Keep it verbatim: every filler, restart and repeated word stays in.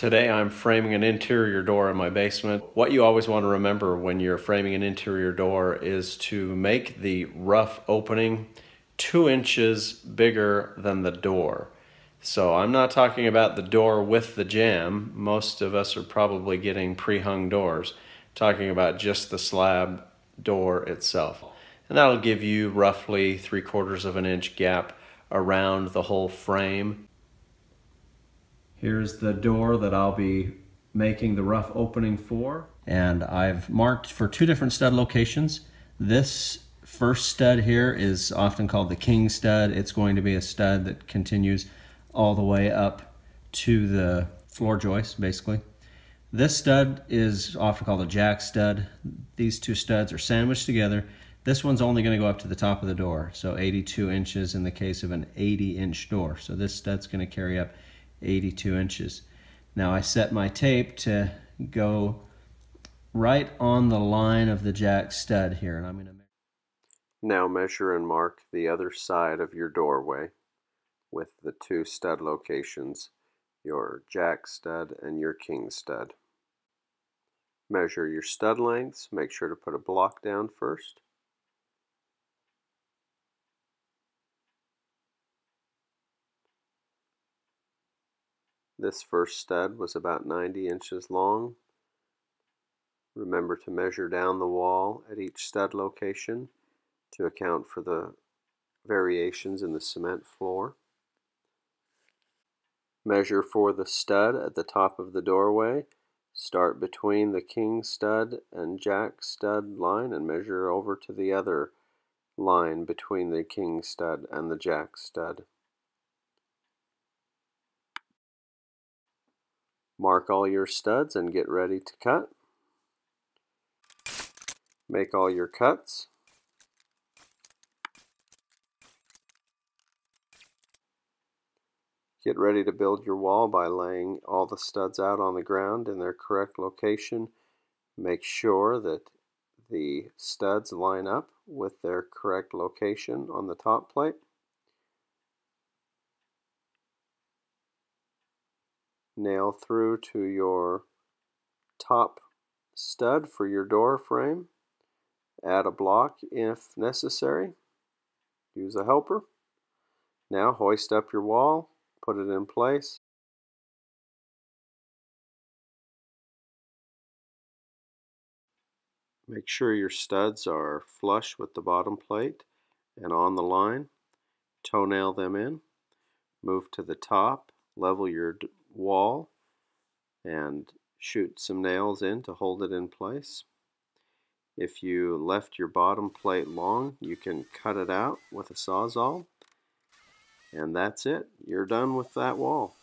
Today I'm framing an interior door in my basement. What you always want to remember when you're framing an interior door is to make the rough opening two inches bigger than the door. So I'm not talking about the door with the jamb. Most of us are probably getting pre-hung doors. I'm talking about just the slab door itself. And that'll give you roughly three quarters of an inch gap around the whole frame. Here's the door that I'll be making the rough opening for. And I've marked for two different stud locations. This first stud here is often called the king stud. It's going to be a stud that continues all the way up to the floor joist, basically. This stud is often called a jack stud. These two studs are sandwiched together. This one's only going to go up to the top of the door, so eighty-two inches in the case of an eighty inch door. So this stud's going to carry up eighty-two inches. Now I set my tape to go right on the line of the jack stud here, and I'm going to now measure and mark the other side of your doorway with the two stud locations, your jack stud and your king stud. Measure your stud lengths. Make sure to put a block down first. This first stud was about ninety inches long. Remember to measure down the wall at each stud location to account for the variations in the cement floor. Measure for the stud at the top of the doorway. Start between the king stud and jack stud line and measure over to the other line between the king stud and the jack stud. Mark all your studs and get ready to cut. Make all your cuts. Get ready to build your wall by laying all the studs out on the ground in their correct location. Make sure that the studs line up with their correct location on the top plate. Nail through to your top stud for your door frame. Add a block if necessary. Use a helper. Now hoist up your wall, put it in place. Make sure your studs are flush with the bottom plate and on the line. Toenail them in. Move to the top, level your wall and shoot some nails in to hold it in place. If you left your bottom plate long, you can cut it out with a sawzall, and that's it. You're done with that wall.